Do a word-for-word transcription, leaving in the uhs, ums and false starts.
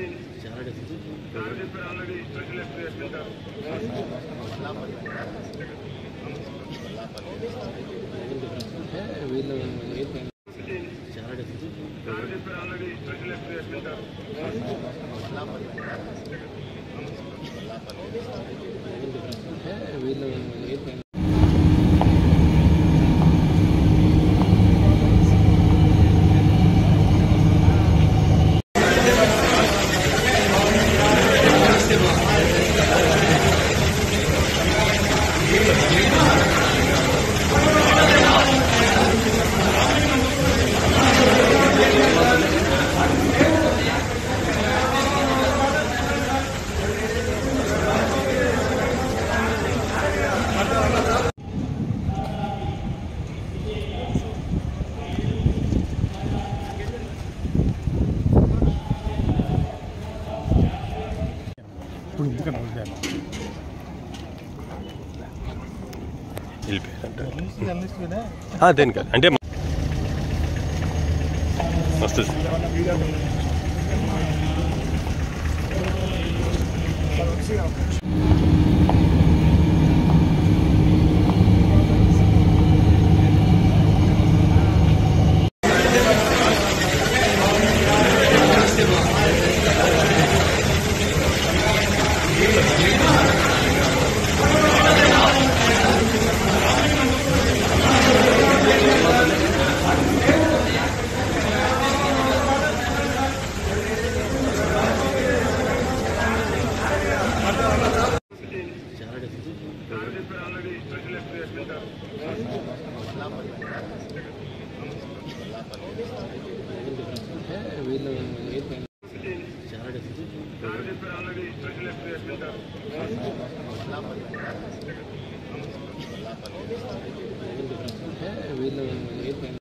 we'll then का अंत मस्त वील